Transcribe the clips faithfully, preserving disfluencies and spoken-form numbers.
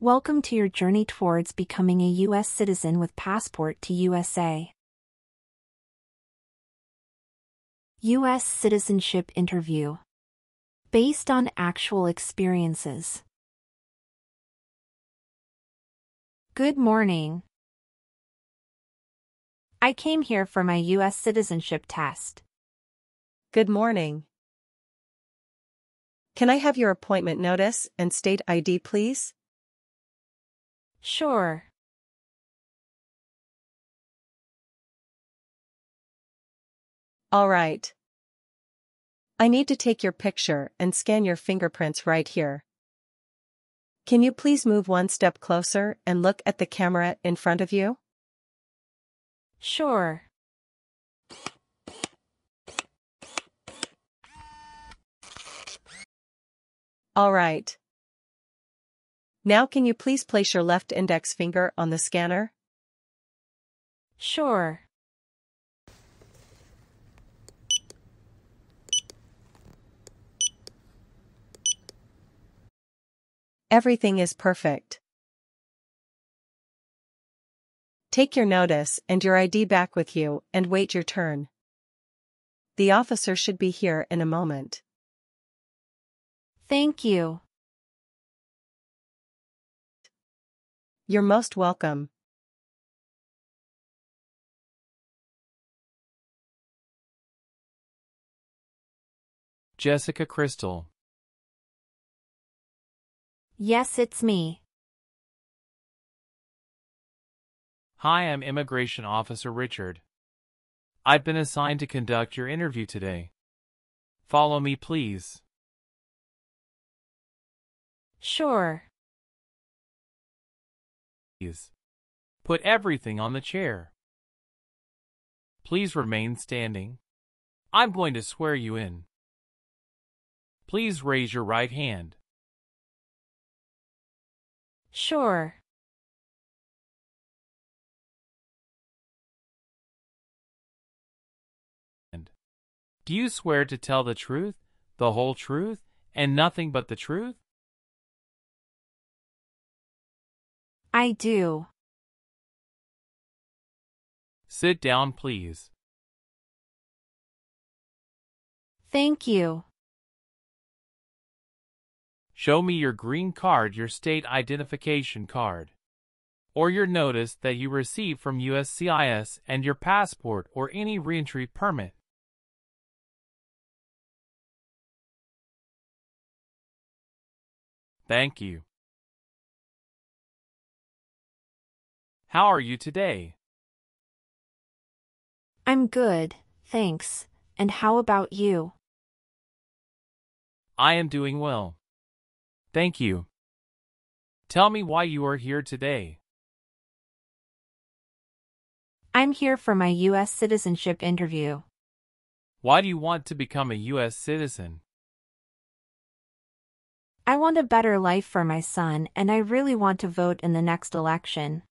Welcome to your journey towards becoming a U S citizen with Passport to U S A. U S Citizenship Interview based on actual experiences. Good morning. I came here for my U S citizenship test. Good morning. Can I have your appointment notice and state I D, please? Sure. All right. I need to take your picture and scan your fingerprints right here. Can you please move one step closer and look at the camera in front of you? Sure. All right. Now can you please place your left index finger on the scanner? Sure. Everything is perfect. Take your notice and your I D back with you and wait your turn. The officer should be here in a moment. Thank you. You're most welcome. Jessica Crystal. Yes, it's me. Hi, I'm Immigration Officer Richard. I've been assigned to conduct your interview today. Follow me, please. Sure. Put everything on the chair. Please remain standing. I'm going to swear you in. Please raise your right hand. Sure. And do you swear to tell the truth, the whole truth, and nothing but the truth? I do. Sit down, please. Thank you. Show me your green card, your state identification card, or your notice that you received from U S C I S, and your passport or any reentry permit. Thank you. How are you today? I'm good, thanks. And how about you? I am doing well. Thank you. Tell me why you are here today. I'm here for my U S citizenship interview. Why do you want to become a U S citizen? I want a better life for my son, and I really want to vote in the next election.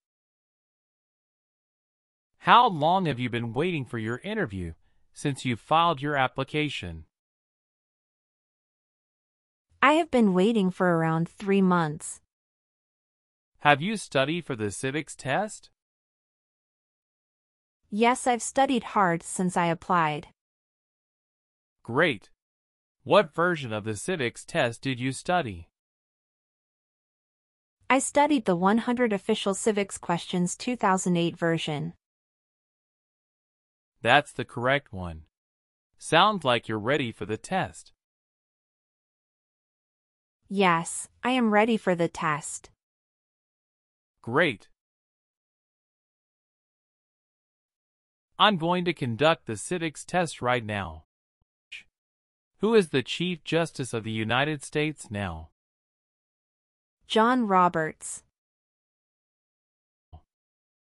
How long have you been waiting for your interview since you filed your application? I have been waiting for around three months. Have you studied for the civics test? Yes, I've studied hard since I applied. Great. What version of the civics test did you study? I studied the one hundred Official Civics Questions two thousand eight version. That's the correct one. Sounds like you're ready for the test. Yes, I am ready for the test. Great. I'm going to conduct the civics test right now. Who is the Chief Justice of the United States now? John Roberts.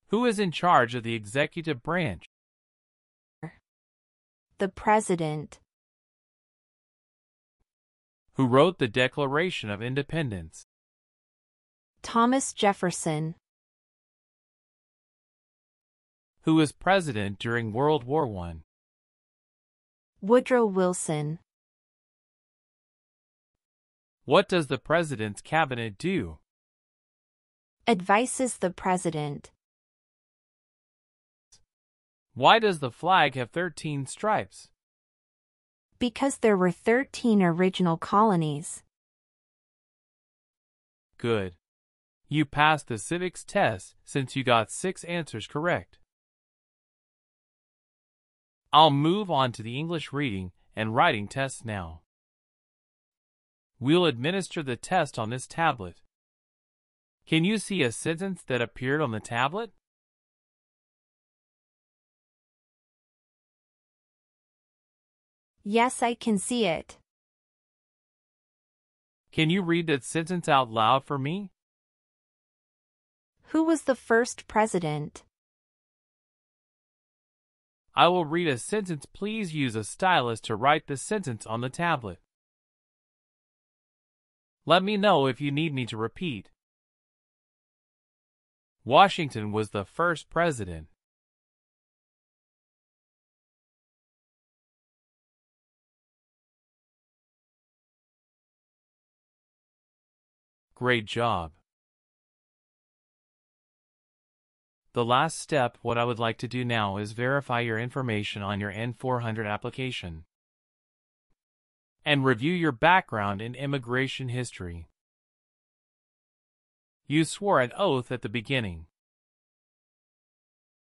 Who is in charge of the executive branch? The President. Who wrote the Declaration of Independence? Thomas Jefferson. Who was president during World War One? Woodrow Wilson. What does the President's Cabinet do? advises the president. Why does the flag have thirteen stripes? Because there were thirteen original colonies. Good. You passed the civics test since you got six answers correct. I'll move on to the English reading and writing tests now. We'll administer the test on this tablet. Can you see a sentence that appeared on the tablet? Yes, I can see it. Can you read that sentence out loud for me? Who was the first president? I will read a sentence. Please use a stylus to write the sentence on the tablet. Let me know if you need me to repeat. Washington was the first president. Great job. The last step, what I would like to do now, is verify your information on your N four hundred application and review your background in immigration history. You swore an oath at the beginning.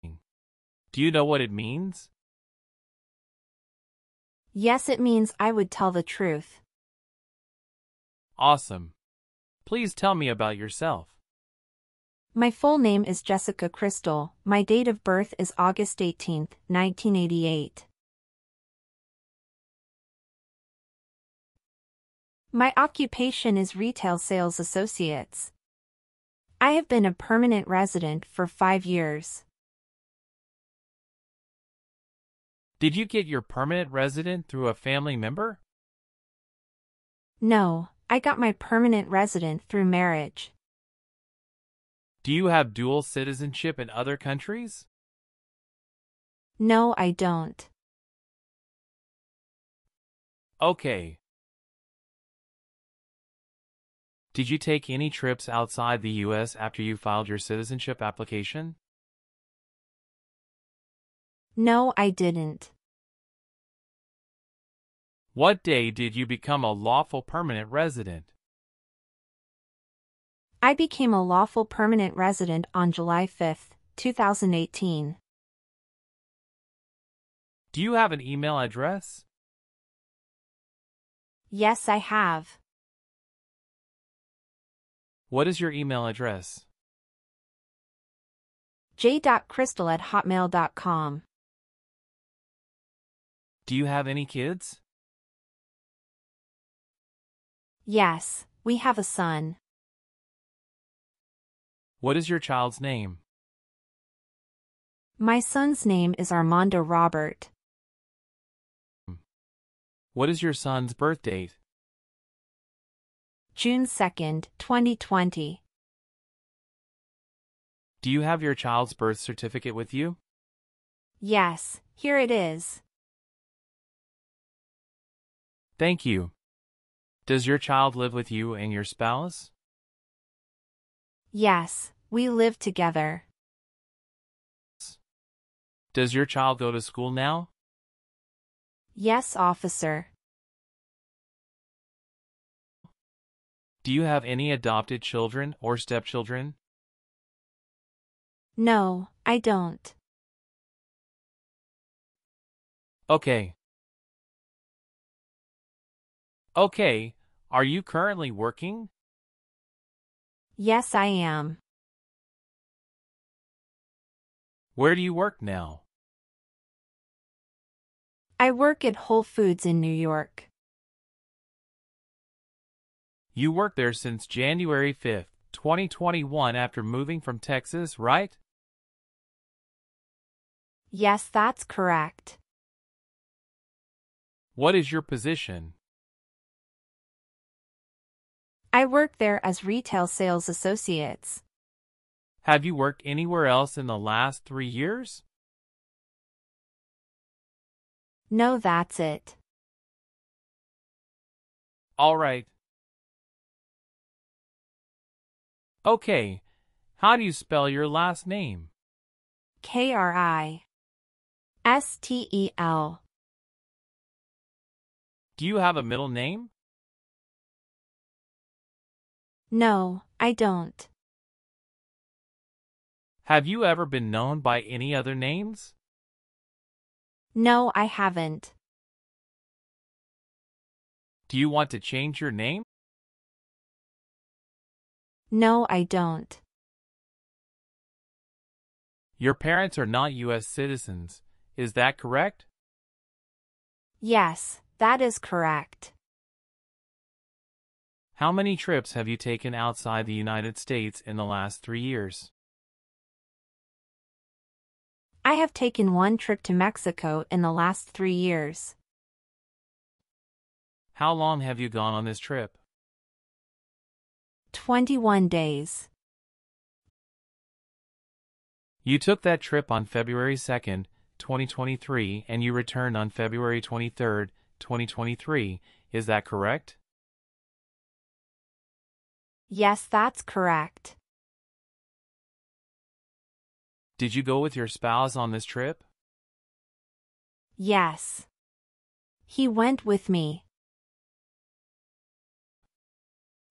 Do you know what it means? Yes, it means I would tell the truth. Awesome. Please tell me about yourself. My full name is Jessica Crystal. My date of birth is August eighteenth, nineteen eighty-eight. My occupation is retail sales associates. I have been a permanent resident for five years. Did you get your permanent resident through a family member? No. I got my permanent resident through marriage. Do you have dual citizenship in other countries? No, I don't. Okay. Did you take any trips outside the U S after you filed your citizenship application? No, I didn't. What day did you become a lawful permanent resident? I became a lawful permanent resident on July fifth, two thousand eighteen. Do you have an email address? Yes, I have. What is your email address? j dot crystal at hotmail dot com. Do you have any kids? Yes, we have a son. What is your child's name? My son's name is Armando Robert. What is your son's birth date? June second, twenty twenty. Do you have your child's birth certificate with you? Yes, here it is. Thank you. Does your child live with you and your spouse? Yes, we live together. Does your child go to school now? Yes, officer. Do you have any adopted children or stepchildren? No, I don't. Okay. Okay. Are you currently working? Yes, I am. Where do you work now? I work at Whole Foods in New York. You worked there since January fifth, twenty twenty-one after moving from Texas, right? Yes, that's correct. What is your position? I work there as retail sales associates. Have you worked anywhere else in the last three years? No, that's it. All right. Okay. How do you spell your last name? K R I S T E L. Do you have a middle name? No, I don't. Have you ever been known by any other names? No, I haven't. Do you want to change your name? No, I don't. Your parents are not U S citizens, is that correct? Yes, that is correct. How many trips have you taken outside the United States in the last three years? I have taken one trip to Mexico in the last three years. How long have you gone on this trip? twenty-one days. You took that trip on February second, twenty twenty-three, and you returned on February twenty-third, twenty twenty-three, is that correct? Yes, that's correct. Did you go with your spouse on this trip? Yes. He went with me.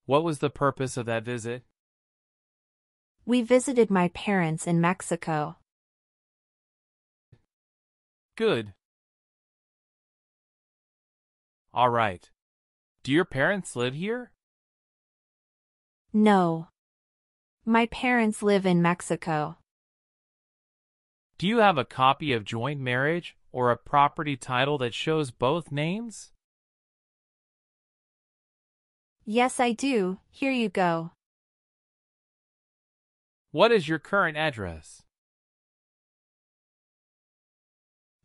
What was the purpose of that visit? We visited my parents in Mexico. Good. All right. Do your parents live here? No. My parents live in Mexico. Do you have a copy of joint marriage or a property title that shows both names? Yes, I do. Here you go. What is your current address?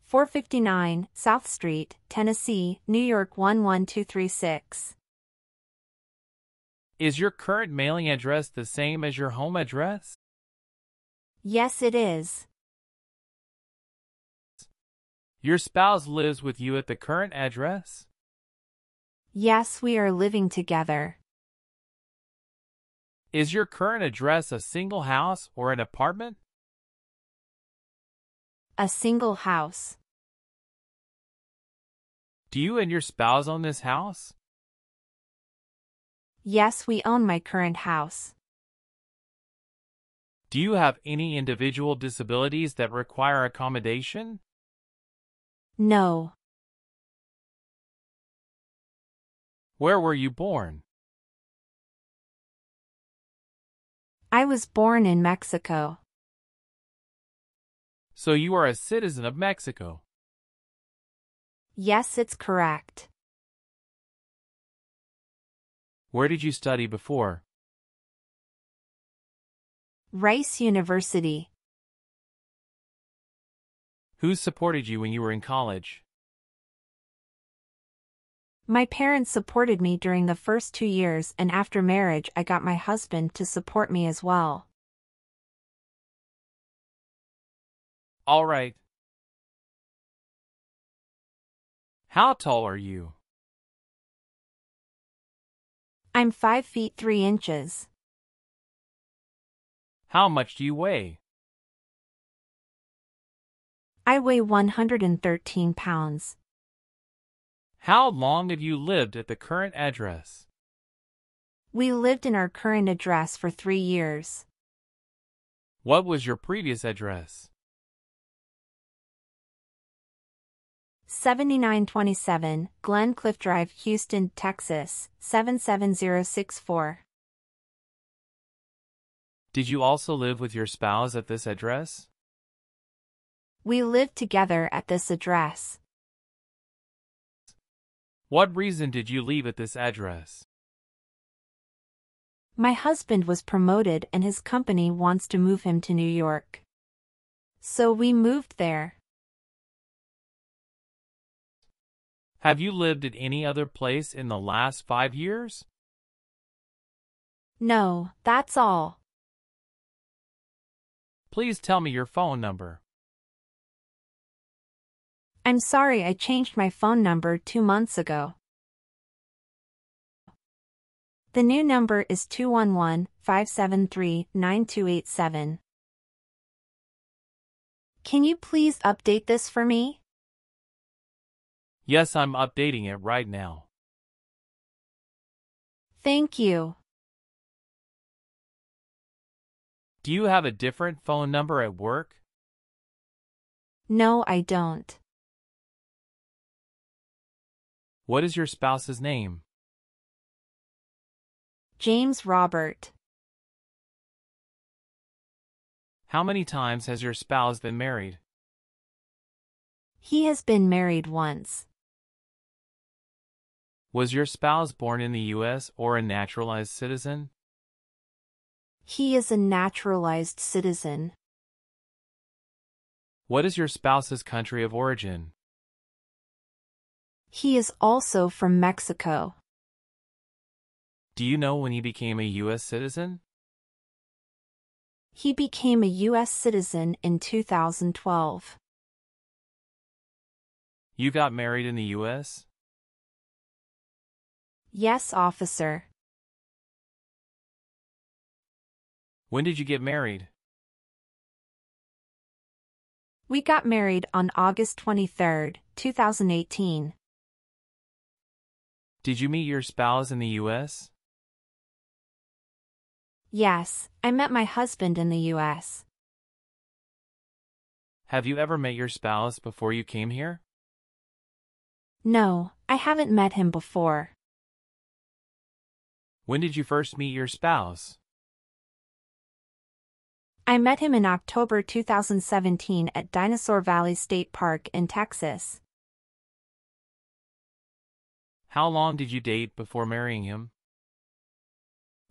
four fifty-nine South Street, Tennessee, New York one one two three six. Is your current mailing address the same as your home address? Yes, it is. Your spouse lives with you at the current address? Yes, we are living together. Is your current address a single house or an apartment? A single house. Do you and your spouse own this house? Yes, we own my current house. Do you have any individual disabilities that require accommodation? No. Where were you born? I was born in Mexico. So you are a citizen of Mexico? Yes, it's correct. Where did you study before? Rice University. Who supported you when you were in college? My parents supported me during the first two years, and after marriage I got my husband to support me as well. All right. How tall are you? I'm five feet three inches. How much do you weigh? I weigh one hundred thirteen pounds. How long have you lived at the current address? We lived in our current address for three years. What was your previous address? seventy-nine twenty-seven Glencliff Drive, Houston, Texas, seven seven zero six four. Did you also live with your spouse at this address? We lived together at this address. What reason did you leave at this address? My husband was promoted and his company wants to move him to New York. So we moved there. Have you lived at any other place in the last five years? No, that's all. Please tell me your phone number. I'm sorry, I changed my phone number two months ago. The new number is five seven three, nine two eight seven. Can you please update this for me? Yes, I'm updating it right now. Thank you. Do you have a different phone number at work? No, I don't. What is your spouse's name? James Robert. How many times has your spouse been married? He has been married once. Was your spouse born in the U S or a naturalized citizen? He is a naturalized citizen. What is your spouse's country of origin? He is also from Mexico. Do you know when he became a U S citizen? He became a U S citizen in two thousand twelve. You got married in the U S? Yes, officer. When did you get married? We got married on August twenty-third, two thousand eighteen. Did you meet your spouse in the U S? Yes, I met my husband in the U S. Have you ever met your spouse before you came here? No, I haven't met him before. When did you first meet your spouse? I met him in October two thousand seventeen at Dinosaur Valley State Park in Texas. How long did you date before marrying him?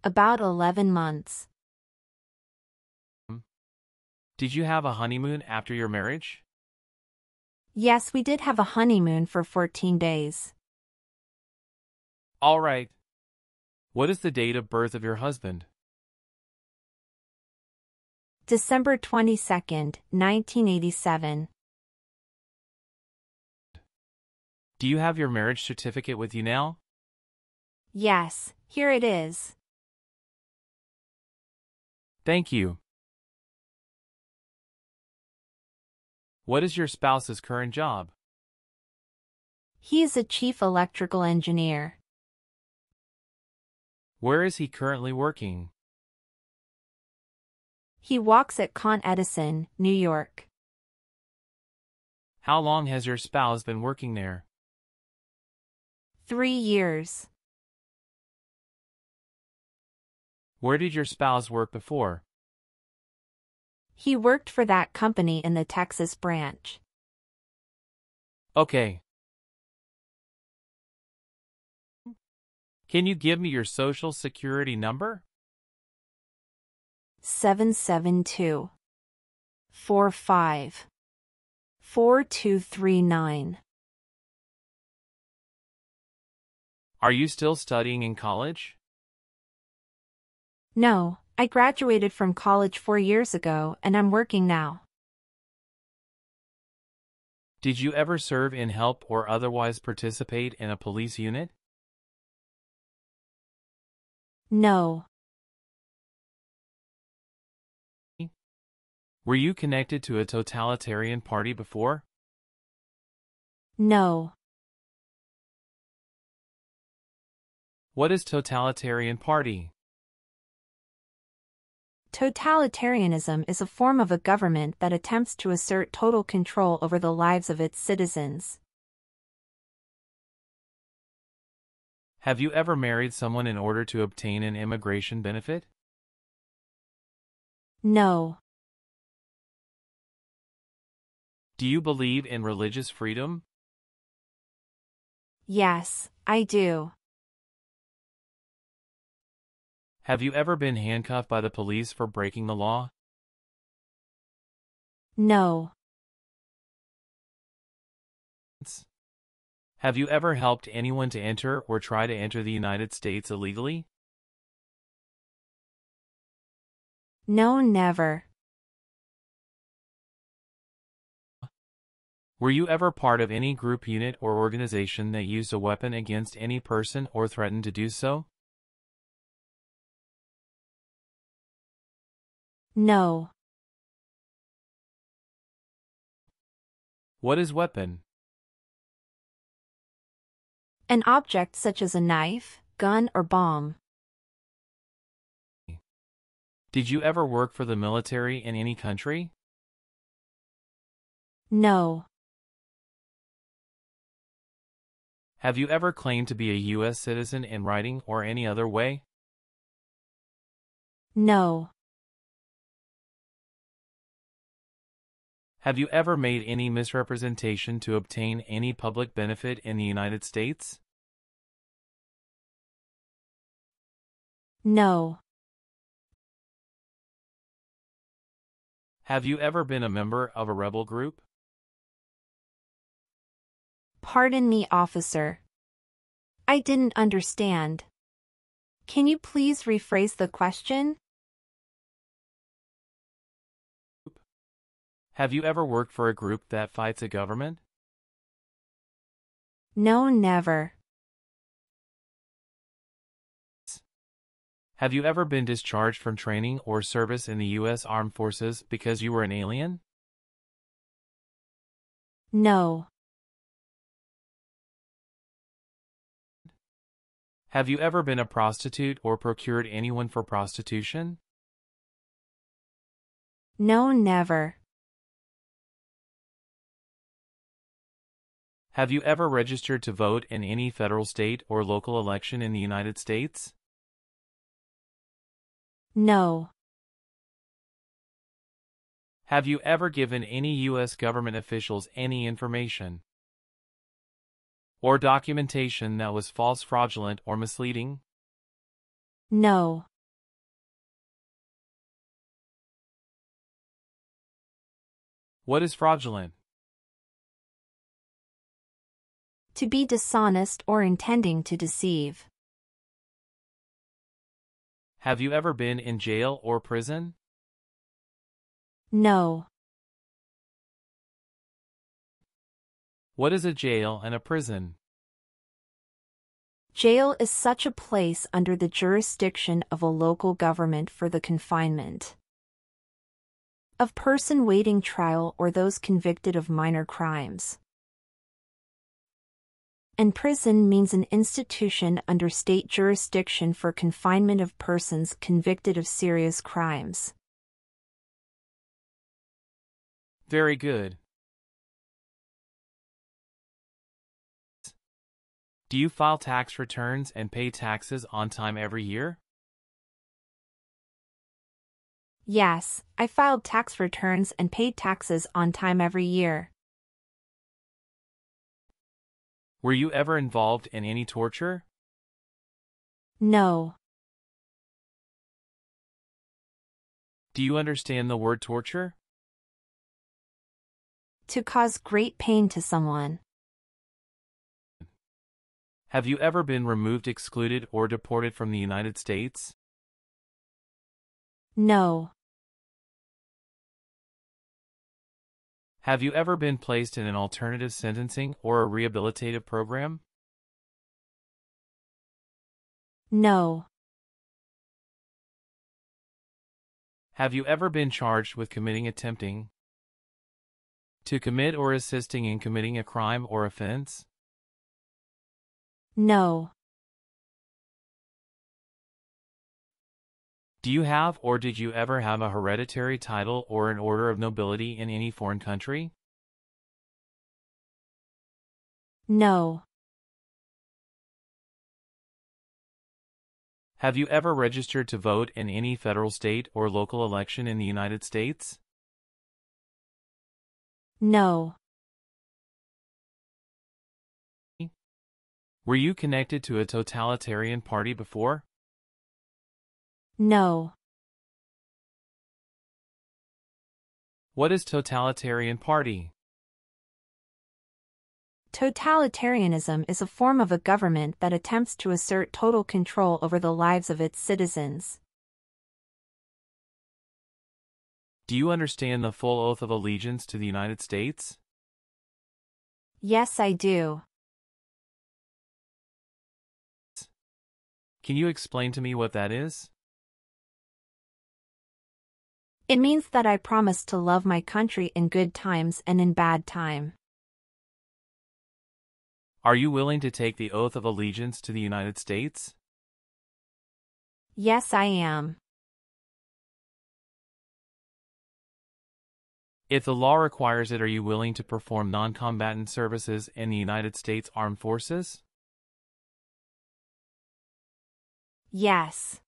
About eleven months. Did you have a honeymoon after your marriage? Yes, we did have a honeymoon for fourteen days. All right. What is the date of birth of your husband? December twenty-second, nineteen eighty-seven. Do you have your marriage certificate with you now? Yes, here it is. Thank you. What is your spouse's current job? He is a chief electrical engineer. Where is he currently working? He walks at Con Edison, New York. How long has your spouse been working there? Three years. Where did your spouse work before? He worked for that company in the Texas branch. Okay. Can you give me your social security number? seven seven two, four five, four two three nine. Are you still studying in college? No, I graduated from college four years ago and I'm working now. Did you ever serve in help or otherwise participate in a police unit? No. Were you connected to a totalitarian party before? No. What is totalitarian party? Totalitarianism is a form of a government that attempts to assert total control over the lives of its citizens. Have you ever married someone in order to obtain an immigration benefit? No. Do you believe in religious freedom? Yes, I do. Have you ever been handcuffed by the police for breaking the law? No. Have you ever helped anyone to enter or try to enter the United States illegally? No, never. Were you ever part of any group, unit, or organization that used a weapon against any person or threatened to do so? No. What is weapon? An object such as a knife, gun, or bomb. Did you ever work for the military in any country? No. Have you ever claimed to be a U S citizen in writing or any other way? No. Have you ever made any misrepresentation to obtain any public benefit in the United States? No. Have you ever been a member of a rebel group? Pardon me, officer. I didn't understand. Can you please rephrase the question? Have you ever worked for a group that fights a government? No, never. Have you ever been discharged from training or service in the U S Armed Forces because you were an alien? No. Have you ever been a prostitute or procured anyone for prostitution? No, never. Have you ever registered to vote in any federal, state, or local election in the United States? No. Have you ever given any U S government officials any information or documentation that was false, fraudulent, or misleading? No. What is fraudulent? To be dishonest or intending to deceive. Have you ever been in jail or prison? No. What is a jail and a prison? Jail is such a place under the jurisdiction of a local government for the confinement of person waiting trial or those convicted of minor crimes. And prison means an institution under state jurisdiction for confinement of persons convicted of serious crimes. Very good. Do you file tax returns and pay taxes on time every year? Yes, I filed tax returns and paid taxes on time every year. Were you ever involved in any torture? No. Do you understand the word torture? To cause great pain to someone. Have you ever been removed, excluded, or deported from the United States? No. Have you ever been placed in an alternative sentencing or a rehabilitative program? No. Have you ever been charged with committing, attempting to commit, or assisting in committing a crime or offense? No. Do you have or did you ever have a hereditary title or an order of nobility in any foreign country? No. Have you ever registered to vote in any federal, state, or local election in the United States? No. Were you connected to a totalitarian party before? No. What is totalitarian party? Totalitarianism is a form of a government that attempts to assert total control over the lives of its citizens. Do you understand the full oath of allegiance to the United States? Yes, I do. Can you explain to me what that is? It means that I promise to love my country in good times and in bad time. Are you willing to take the oath of allegiance to the United States? Yes, I am. If the law requires it, are you willing to perform non-combatant services in the United States Armed Forces? Yes.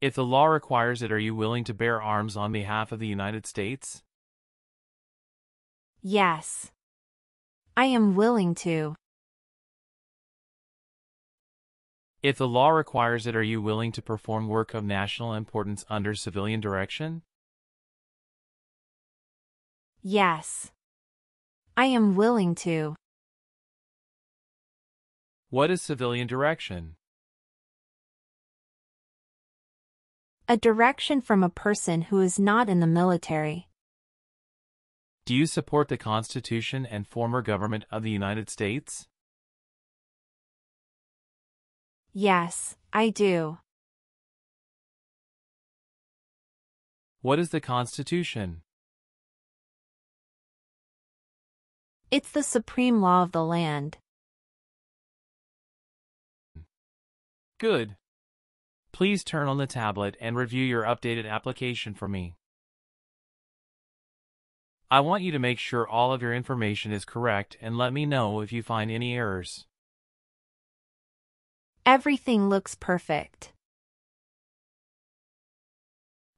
If the law requires it, are you willing to bear arms on behalf of the United States? Yes. I am willing to. If the law requires it, are you willing to perform work of national importance under civilian direction? Yes. I am willing to. What is civilian direction? A direction from a person who is not in the military. Do you support the Constitution and former government of the United States? Yes, I do. What is the Constitution? It's the supreme law of the land. Good. Please turn on the tablet and review your updated application for me. I want you to make sure all of your information is correct and let me know if you find any errors. Everything looks perfect.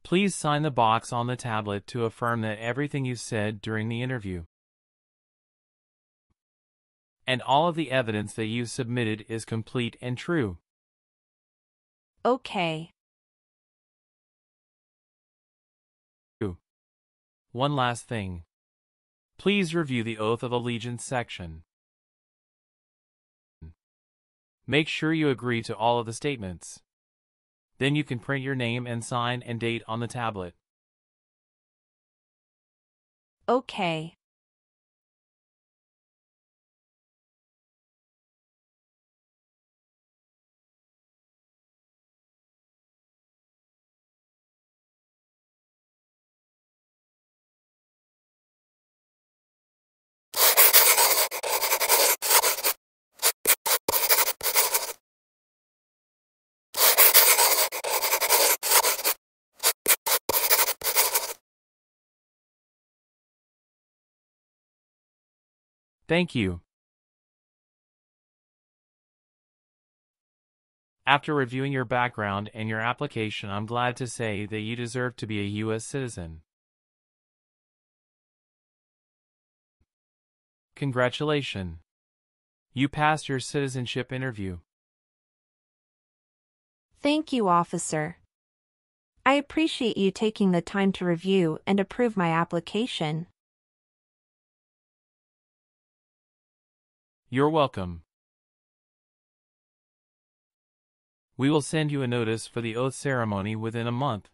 Please sign the box on the tablet to affirm that everything you said during the interview and all of the evidence that you submitted is complete and true. Okay. One last thing. Please review the Oath of Allegiance section. Make sure you agree to all of the statements. Then you can print your name and sign and date on the tablet. Okay. Thank you. After reviewing your background and your application, I'm glad to say that you deserve to be a U S citizen. Congratulations. You passed your citizenship interview. Thank you, officer. I appreciate you taking the time to review and approve my application. You're welcome. We will send you a notice for the oath ceremony within a month.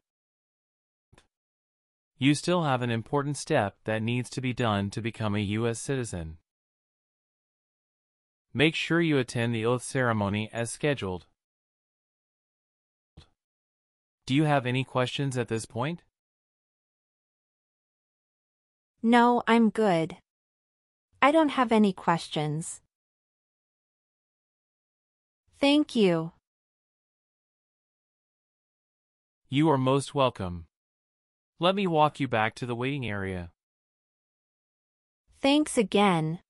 You still have an important step that needs to be done to become a U S citizen. Make sure you attend the oath ceremony as scheduled. Do you have any questions at this point? No, I'm good. I don't have any questions. Thank you. You are most welcome. Let me walk you back to the waiting area. Thanks again.